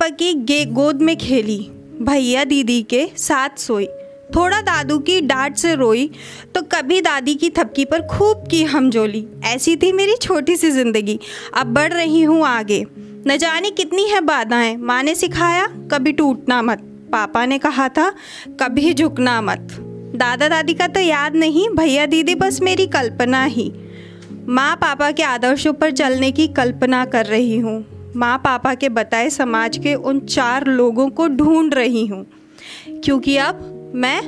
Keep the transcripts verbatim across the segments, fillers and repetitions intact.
पापा की गे गोद में खेली, भैया दीदी के साथ सोई, थोड़ा दादू की डांट से रोई तो कभी दादी की थपकी पर खूब की हमजोली। ऐसी थी मेरी छोटी सी जिंदगी। अब बढ़ रही हूँ आगे, न जाने कितनी है बाधाएं। माँ ने सिखाया कभी टूटना मत, पापा ने कहा था कभी झुकना मत, दादा दादी का तो याद नहीं, भैया दीदी बस मेरी कल्पना ही। माँ पापा के आदर्शों पर चलने की कल्पना कर रही हूँ, माँ पापा के बताए समाज के उन चार लोगों को ढूंढ रही हूँ, क्योंकि अब मैं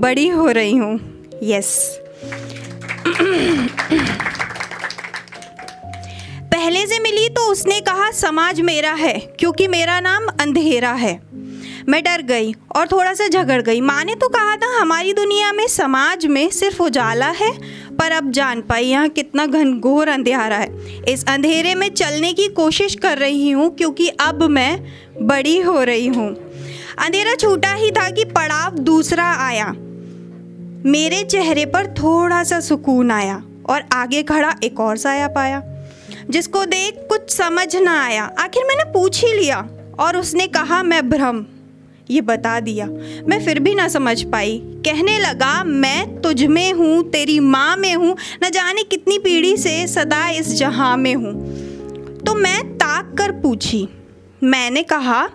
बड़ी हो रही हूँ। यस। पहले से मिली तो उसने कहा समाज मेरा है क्योंकि मेरा नाम अंधेरा है। मैं डर गई और थोड़ा सा झगड़ गई। माँ ने तो कहा था हमारी दुनिया में समाज में सिर्फ उजाला है, पर अब जान पाई यहाँ कितना घनघोर अंधेरा है। इस अंधेरे में चलने की कोशिश कर रही हूँ क्योंकि अब मैं बड़ी हो रही हूँ। अंधेरा छूटा ही था कि पड़ाव दूसरा आया। मेरे चेहरे पर थोड़ा सा सुकून आया और आगे खड़ा एक और साया पाया, जिसको देख कुछ समझ ना आया। आखिर मैंने पूछ ही लिया और उसने कहा मैं भ्रम, ये बता दिया। मैं फिर भी ना समझ पाई। कहने लगा मैं तुझ में हूँ, तेरी माँ में हूँ, न जाने कितनी पीढ़ी से सदा इस जहाँ में हूँ। तो मैं ताक कर पूछी, मैंने कहा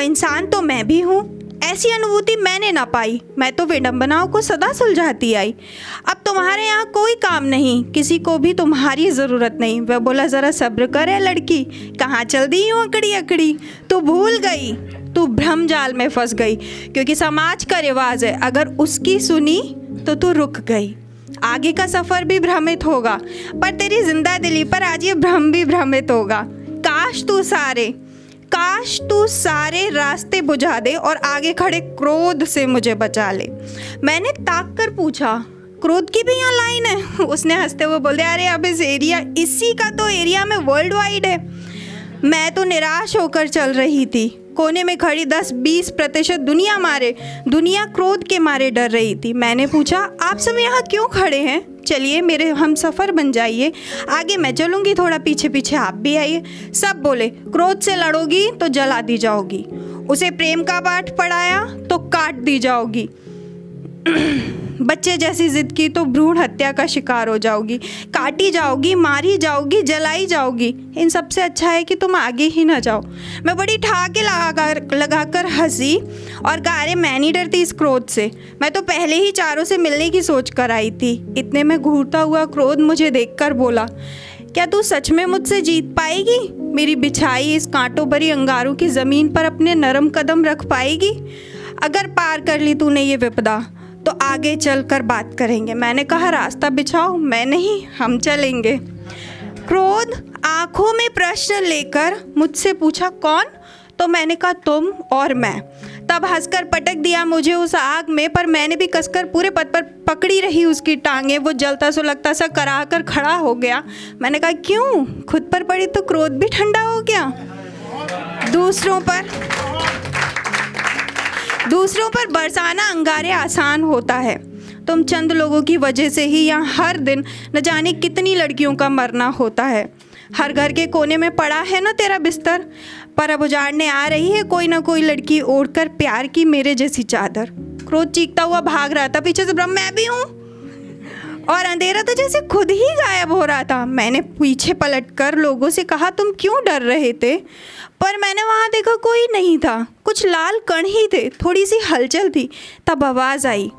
इंसान तो मैं भी हूँ। ऐसी अनुभूति मैंने ना पाई, मैं तो विडम्बनाओं को सदा सुलझाती आई। अब तुम्हारे यहाँ कोई काम नहीं, किसी को भी तुम्हारी ज़रूरत नहीं। वह बोला ज़रा सब्र कर है लड़की, कहाँ चल दी यूँ अकड़ी अकड़ी, तू भूल गई, तू भ्रम जाल में फंस गई, क्योंकि समाज का रिवाज है अगर उसकी सुनी तो तू रुक गई। आगे का सफ़र भी भ्रमित होगा, पर तेरी जिंदा दिली पर आज ये भ्रम भी भ्रमित होगा। काश तू सारे काश तू सारे रास्ते बुझा दे और आगे खड़े क्रोध से मुझे बचा ले। मैंने ताक कर पूछा क्रोध की भी यहाँ लाइन है? उसने हंसते हुए बोल दिया अरे अब इस एरिया इसी का तो एरिया में वर्ल्ड वाइड है। मैं तो निराश होकर चल रही थी। कोने में खड़ी दस बीस प्रतिशत दुनिया मारे दुनिया क्रोध के मारे डर रही थी। मैंने पूछा आप सब यहाँ क्यों खड़े हैं? चलिए मेरे हम सफ़र बन जाइए, आगे मैं चलूँगी, थोड़ा पीछे पीछे आप भी आइए। सब बोले क्रोध से लड़ोगी तो जला दी जाओगी, उसे प्रेम का पाठ पढ़ाया तो काट दी जाओगी, बच्चे जैसी जिद की तो भ्रूण हत्या का शिकार हो जाओगी, काटी जाओगी, मारी जाओगी, जलाई जाओगी। इन सबसे अच्छा है कि तुम आगे ही ना जाओ। मैं बड़ी ठाके लगा कर लगा कर हंसी और कहा अरे मैं नहीं डरती इस क्रोध से, मैं तो पहले ही चारों से मिलने की सोच कर आई थी। इतने में घूरता हुआ क्रोध मुझे देखकर बोला क्या तू सच में मुझसे जीत पाएगी? मेरी बिछाई इस कांटों भरी अंगारों की ज़मीन पर अपने नरम कदम रख पाएगी? अगर पार कर ली तूने ये विपदा तो आगे चलकर बात करेंगे। मैंने कहा रास्ता बिछाओ, मैं नहीं, हम चलेंगे। क्रोध आंखों में प्रश्न लेकर मुझसे पूछा कौन? तो मैंने कहा तुम और मैं। तब हंसकर पटक दिया मुझे उस आग में, पर मैंने भी कसकर पूरे पद पर पकड़ी रही उसकी टांगे। वो जलता सुलगता सा करा कर खड़ा हो गया। मैंने कहा क्यों, खुद पर पड़ी तो क्रोध भी ठंडा हो गया? दूसरों पर दूसरों पर बरसाना अंगारे आसान होता है। तुम चंद लोगों की वजह से ही यहाँ हर दिन न जाने कितनी लड़कियों का मरना होता है। हर घर के कोने में पड़ा है ना तेरा बिस्तर, पर अब उजाड़ने आ रही है कोई ना कोई लड़की ओढ़कर प्यार की मेरे जैसी चादर। क्रोध चीखता हुआ भाग रहा था, पीछे से ब्रह्म मैं भी हूँ, और अंधेरा तो जैसे खुद ही गायब हो रहा था। मैंने पीछे पलटकर लोगों से कहा तुम क्यों डर रहे थे? पर मैंने वहाँ देखा कोई नहीं था, कुछ लाल कण ही थे, थोड़ी सी हलचल थी। तब आवाज़ आई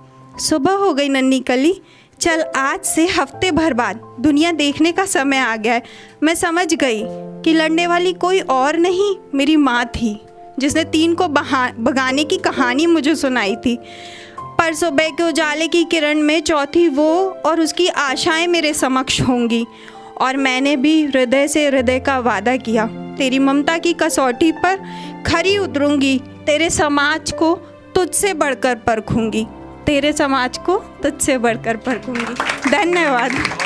सुबह हो गई नन्ही कली, चल आज से हफ्ते भर बाद दुनिया देखने का समय आ गया है। मैं समझ गई कि लड़ने वाली कोई और नहीं, मेरी माँ थी, जिसने तीन को बहा भगाने की कहानी मुझे सुनाई थी। पर सुबह के उजाले की किरण में चौथी वो और उसकी आशाएं मेरे समक्ष होंगी, और मैंने भी हृदय से हृदय का वादा किया तेरी ममता की कसौटी पर खरी उतरूंगी, तेरे समाज को तुझसे बढ़कर परखूंगी, तेरे समाज को तुझसे बढ़कर परखूंगी। धन्यवाद।